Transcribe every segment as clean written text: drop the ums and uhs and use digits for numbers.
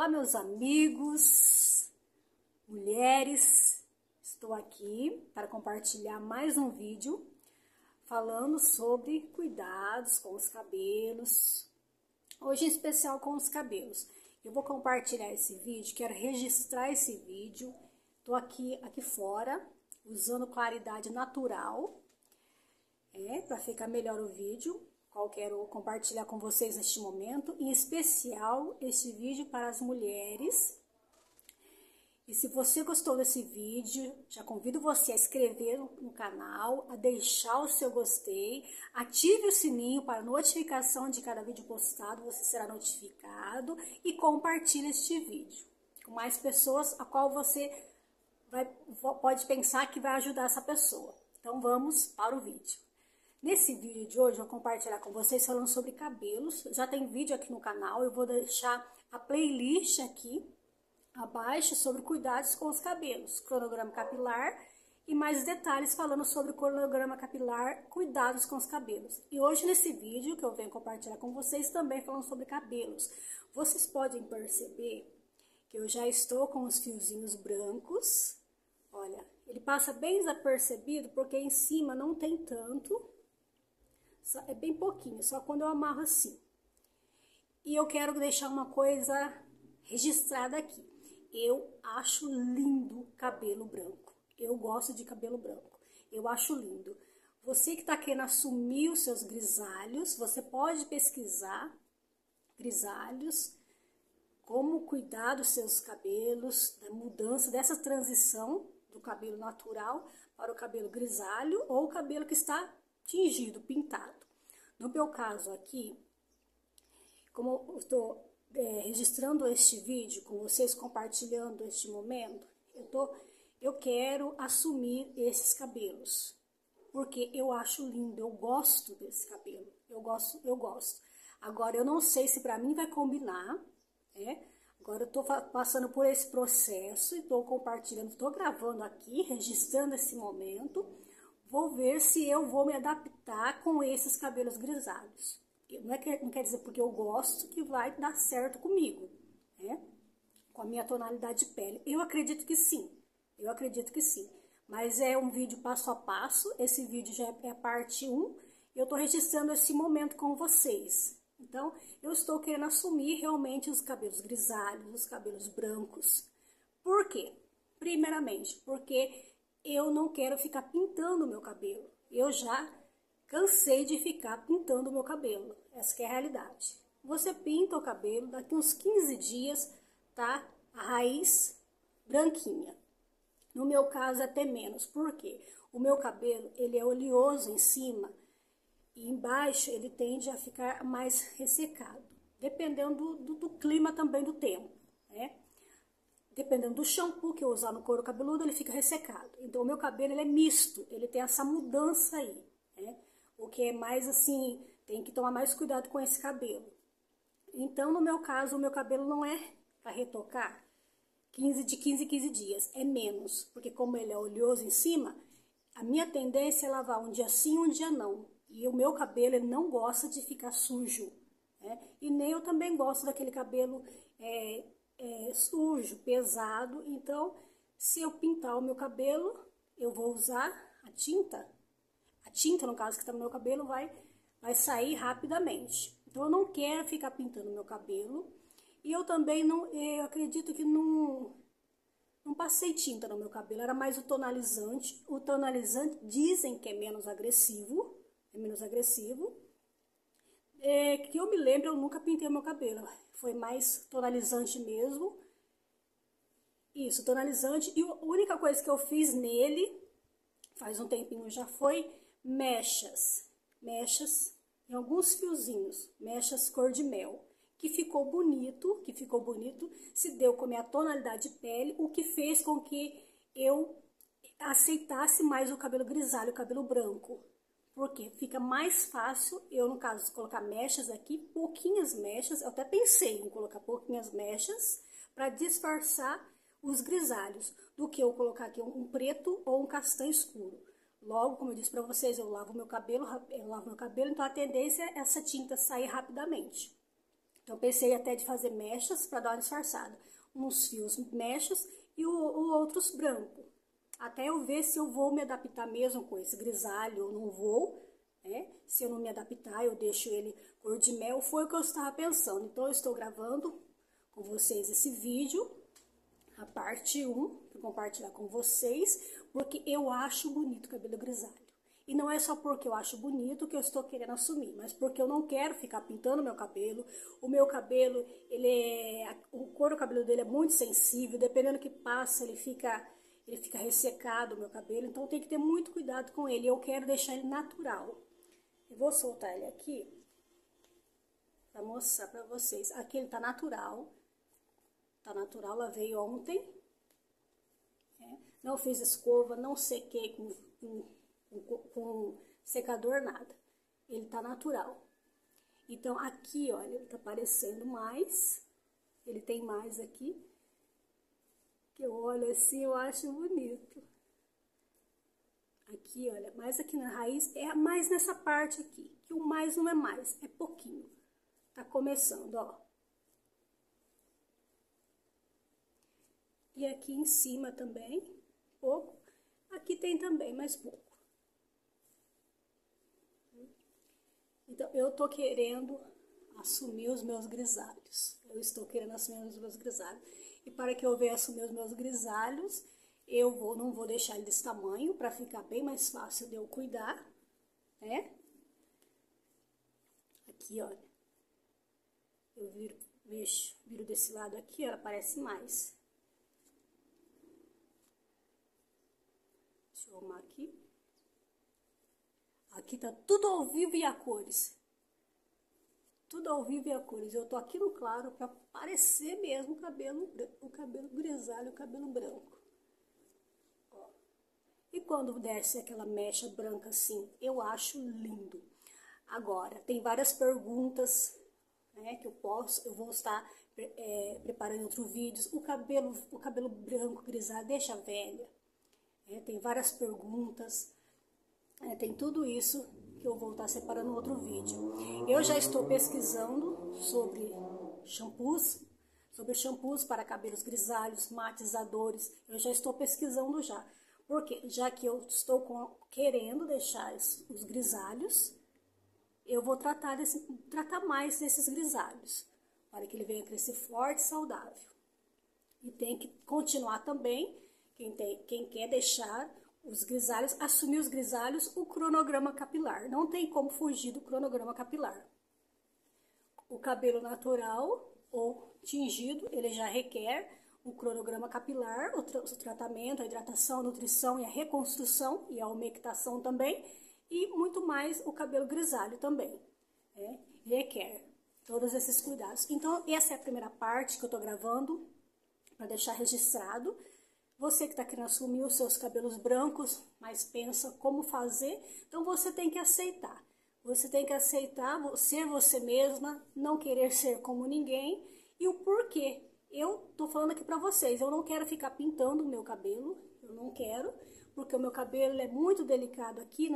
Olá, meus amigos, mulheres, estou aqui para compartilhar mais um vídeo falando sobre cuidados com os cabelos, hoje em especial com os cabelos. Eu vou compartilhar esse vídeo, quero registrar esse vídeo, estou aqui fora, usando claridade natural, para ficar melhor o vídeo. Qual quero compartilhar com vocês neste momento, em especial este vídeo para as mulheres. E se você gostou desse vídeo, já convido você a inscrever no canal, a deixar o seu gostei, ative o sininho para notificação de cada vídeo postado, você será notificado, e compartilhe este vídeo com mais pessoas a qual você pode pensar que vai ajudar essa pessoa. Então vamos para o vídeo. Nesse vídeo de hoje eu vou compartilhar com vocês falando sobre cabelos. Já tem vídeo aqui no canal, eu vou deixar a playlist aqui abaixo sobre cuidados com os cabelos, cronograma capilar e mais detalhes falando sobre cronograma capilar, cuidados com os cabelos. E hoje nesse vídeo que eu venho compartilhar com vocês também falando sobre cabelos. Vocês podem perceber que eu já estou com os fiozinhos brancos, olha, ele passa bem desapercebido porque em cima não tem tanto. É bem pouquinho, só quando eu amarro assim. E eu quero deixar uma coisa registrada aqui. Eu acho lindo cabelo branco. Eu gosto de cabelo branco. Eu acho lindo. Você que está querendo assumir os seus grisalhos, você pode pesquisar grisalhos, como cuidar dos seus cabelos, da mudança, dessa transição do cabelo natural para o cabelo grisalho ou o cabelo que está tingido, pintado. No meu caso aqui, como eu estou registrando este vídeo com vocês, compartilhando este momento, eu quero assumir esses cabelos, porque eu acho lindo, eu gosto desse cabelo, eu gosto. Agora, eu não sei se para mim vai combinar, Agora eu estou passando por esse processo e estou compartilhando, estou gravando aqui, registrando esse momento. Vou ver se eu vou me adaptar com esses cabelos grisalhos. Não quer dizer porque eu gosto que vai dar certo comigo, com a minha tonalidade de pele. Eu acredito que sim, Mas é um vídeo passo a passo, esse vídeo já é a parte 1, eu estou registrando esse momento com vocês. Então, eu estou querendo assumir realmente os cabelos grisalhos, os cabelos brancos. Por quê? Primeiramente, porque eu não quero ficar pintando o meu cabelo. Eu já cansei de ficar pintando o meu cabelo. Essa que é a realidade. Você pinta o cabelo, daqui uns 15 dias tá a raiz branquinha. No meu caso até menos, porque o meu cabelo, ele é oleoso em cima e embaixo ele tende a ficar mais ressecado, dependendo do clima também, do tempo, Dependendo do shampoo que eu usar no couro cabeludo, ele fica ressecado. Então, o meu cabelo ele é misto, ele tem essa mudança aí, O que é mais assim, tem que tomar mais cuidado com esse cabelo. Então, no meu caso, o meu cabelo não é para retocar de 15 em 15 dias, é menos. Porque como ele é oleoso em cima, a minha tendência é lavar um dia sim, um dia não. E o meu cabelo ele não gosta de ficar sujo, E nem eu também gosto daquele cabelo sujo, pesado. Então, se eu pintar o meu cabelo, eu vou usar a tinta. A tinta, no caso, que está no meu cabelo, vai sair rapidamente. Então, eu não quero ficar pintando o meu cabelo. E eu também não, eu acredito que não passei tinta no meu cabelo. Era mais o tonalizante. O tonalizante dizem que é menos agressivo. Que eu me lembro, eu nunca pintei o meu cabelo, foi mais tonalizante mesmo, isso, tonalizante, e a única coisa que eu fiz nele, faz um tempinho já, foi mechas, em alguns fiozinhos, mechas cor de mel, que ficou bonito, se deu com a minha tonalidade de pele, o que fez com que eu aceitasse mais o cabelo grisalho, o cabelo branco. Porque fica mais fácil, eu no caso colocar mechas aqui, pouquinhas mechas, eu até pensei em colocar pouquinhas mechas para disfarçar os grisalhos, do que eu colocar aqui um preto ou um castanho escuro. Logo, como eu disse para vocês, eu lavo meu cabelo, então a tendência é essa tinta sair rapidamente. Então, eu pensei até de fazer mechas para dar uma disfarçada. Uns fios mechas e outros branco. Até eu ver se eu vou me adaptar mesmo com esse grisalho ou não vou, né? Se eu não me adaptar, eu deixo ele cor de mel. Foi o que eu estava pensando. Então, eu estou gravando com vocês esse vídeo, a parte 1, para compartilhar com vocês, porque eu acho bonito o cabelo grisalho. E não é só porque eu acho bonito que eu estou querendo assumir, mas porque eu não quero ficar pintando meu cabelo. O meu cabelo, o couro do cabelo dele é muito sensível, dependendo do que passa, ele fica ressecado o meu cabelo, então tem que ter muito cuidado com ele. Eu quero deixar ele natural. Eu vou soltar ele aqui para mostrar para vocês. Aqui ele tá natural. Tá natural, lavei ontem. Não fiz escova, não sequei com secador, nada. Ele tá natural. Então, aqui, olha, ele tá aparecendo mais. Ele tem mais aqui. Que eu olho assim, eu acho bonito. Aqui, olha, mais aqui na raiz, é mais nessa parte aqui. Que o mais não é mais, é pouquinho. Tá começando, ó. E aqui em cima também, pouco. Aqui tem também, mas pouco. Então, eu tô querendo assumir os meus grisalhos. Eu estou querendo assumir os meus grisalhos. E para que eu venha assumir os meus grisalhos, eu não vou deixar ele desse tamanho, para ficar bem mais fácil de eu cuidar, né? Aqui, olha. Eu viro desse lado aqui, ela aparece mais. Deixa eu arrumar aqui. Aqui tá tudo ao vivo e a cores. Tudo ao vivo e a cores. Eu tô aqui no claro pra parecer mesmo o cabelo grisalho, o cabelo branco. Ó. E quando desce aquela mecha branca assim, eu acho lindo. Agora, tem várias perguntas, né, que eu vou estar preparando outros vídeos. O cabelo branco grisalho deixa velha. Tem várias perguntas. Tem tudo isso que eu vou estar separando no outro vídeo. Eu já estou pesquisando sobre shampoos para cabelos grisalhos, matizadores. Eu já estou pesquisando já. Porque já que eu estou querendo deixar os grisalhos, eu vou tratar mais desses grisalhos. Para que ele venha crescer forte e saudável. E tem que continuar também, quem quer deixar os grisalhos, assumir os grisalhos, o cronograma capilar. Não tem como fugir do cronograma capilar. O cabelo natural ou tingido, ele já requer o cronograma capilar, o tratamento, a hidratação, a nutrição e a reconstrução e a humectação também. E muito mais o cabelo grisalho também, né? Requer todos esses cuidados. Então, essa é a primeira parte que eu tô gravando para deixar registrado. Você que está querendo assumir os seus cabelos brancos, mas pensa como fazer, então você tem que aceitar. Você tem que aceitar ser você mesma, não querer ser como ninguém. E o porquê? Eu tô falando aqui para vocês, eu não quero ficar pintando o meu cabelo, eu não quero, porque o meu cabelo é muito delicado aqui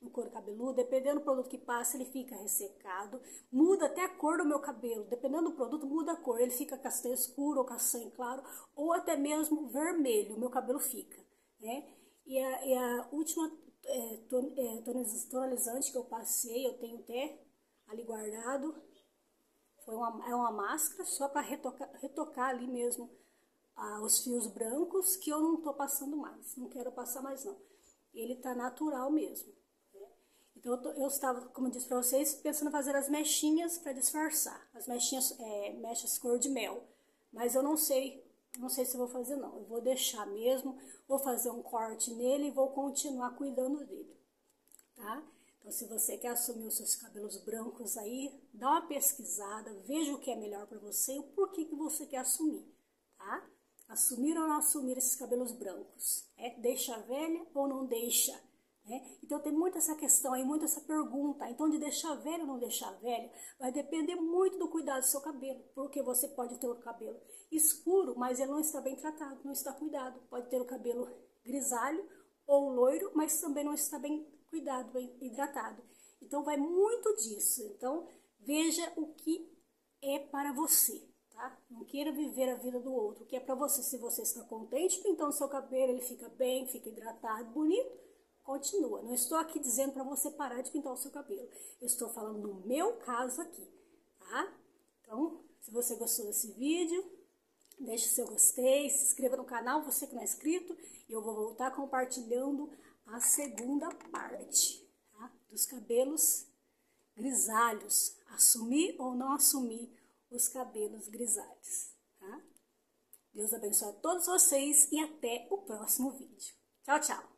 no couro cabeludo, dependendo do produto que passa, ele fica ressecado, muda até a cor do meu cabelo, dependendo do produto, muda a cor, ele fica castanho escuro ou castanho claro, ou até mesmo vermelho, o meu cabelo fica, né? E a última tonalizante que eu passei, eu tenho até ali guardado, é uma máscara só para retocar ali mesmo os fios brancos, que eu não tô passando mais, não quero passar mais não, ele tá natural mesmo. Então, eu estava, como eu disse para vocês, pensando em fazer as mechinhas para disfarçar. As mechas cor de mel. Mas eu não sei se eu vou fazer, não. Eu vou deixar mesmo, vou fazer um corte nele e vou continuar cuidando dele, tá? Então, se você quer assumir os seus cabelos brancos aí, dá uma pesquisada, veja o que é melhor para você e o porquê que você quer assumir, tá? Assumir ou não assumir esses cabelos brancos? Deixa velha ou não deixa? Então tem muita essa questão aí, muita essa pergunta. Então de deixar velho ou não deixar velho vai depender muito do cuidado do seu cabelo, porque você pode ter o cabelo escuro, mas ele não está bem tratado, não está cuidado. Pode ter o cabelo grisalho ou loiro, mas também não está bem cuidado, bem hidratado. Então vai muito disso. Então veja o que é para você, tá? Não queira viver a vida do outro, o que é para você. Se você está contente, pintando seu cabelo, ele fica bem, fica hidratado, bonito, continua. Não estou aqui dizendo para você parar de pintar o seu cabelo. Eu estou falando no meu caso aqui, tá? Então, se você gostou desse vídeo, deixe seu gostei, se inscreva no canal, você que não é inscrito, e eu vou voltar compartilhando a segunda parte, tá? Dos cabelos grisalhos, assumir ou não assumir os cabelos grisalhos, tá? Deus abençoe a todos vocês e até o próximo vídeo. Tchau, tchau!